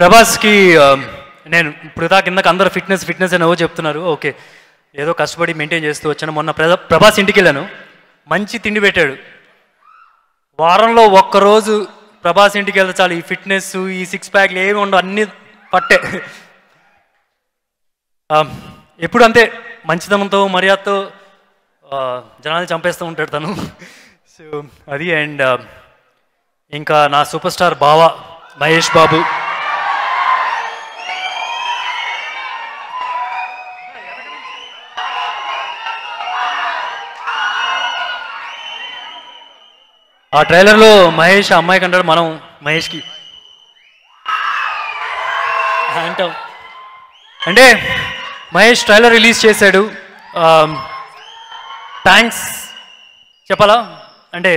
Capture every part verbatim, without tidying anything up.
ప్రభాస్ की నేను ప్రతా కిందకి అందరూ ఫిట్నెస్ ఫిట్నెస్ అని చెప్తున్నారు ఓకే ఏదో కష్టపడి మెయింటైన్ చేస్తూ వచ్చాను మొన్న ప్రభాస్ ఇంటికి వెళ్ళాను మంచి తిండి పెట్టాడు వారంలో ఒక్క రోజు ప్రభాస్ ఇంటికి వెళ్తే చాలు ఈ ఫిట్నెస్ ఈ సిక్స్ ప్యాక్ ఏమీ ఉండవు అన్ని పట్టే ఎప్పుడు అంతే మంచిదనంతో మర్యాదతో జనాల్ని చంపేస్తూ ఉంటాడు తను సో అది అండ్ ఇంకా నా సూపర్ స్టార్ బావ మహేష్ బాబు आ ट्रैलर लो महेश अम्मा कंटार मन महेश की अंटे महेश ट्रैलर रिलीज़ चेसाडु थैंक्स चेप्पाला अंटे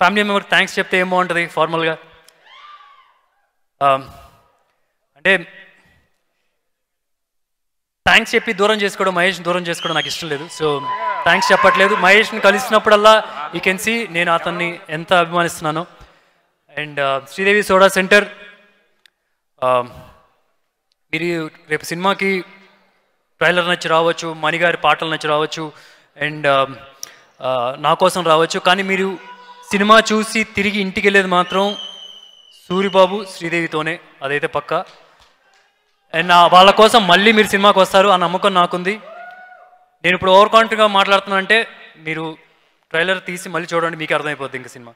फैमिली मेंबर थैंक्स चेप्ते एम बागुंटदी फॉर्मल गा अंटे थैंक्स चेप्पि दूरं चेसुकोवडं महेश दूरं चेसुकोवडं नाकु इष्टं लेदु सो థ్యాంక్స్ చెప్పట్లేదు మహేష్ని కలిసినప్పుడల్లా యూ కెన్ సీ నేను అతన్ని ఎంత అభిమానిస్తున్నానో అండ్ శ్రీదేవి సోడా సెంటర్ మీరు రేపు సినిమాకి ట్రైలర్ నచ్చి రావచ్చు మణిగారి పాటలు నచ్చి రావచ్చు అండ్ నా కోసం రావచ్చు కానీ మీరు సినిమా చూసి తిరిగి ఇంటికి వెళ్ళేది మాత్రం సూరిబాబు శ్రీదేవితోనే అదైతే పక్కా అండ్ వాళ్ళ కోసం మళ్ళీ మీరు సినిమాకి వస్తారు ఆ నమ్మకం నాకుంది నేను ఇప్పుడు ఓవర్ కాన్ఫిడెంట్ గా మాట్లాడుతున్నానంటే మీరు ట్రైలర్ తీసి మళ్ళీ చూడండి మీకు అర్థమైపోతుంది ఇంకా సినిమా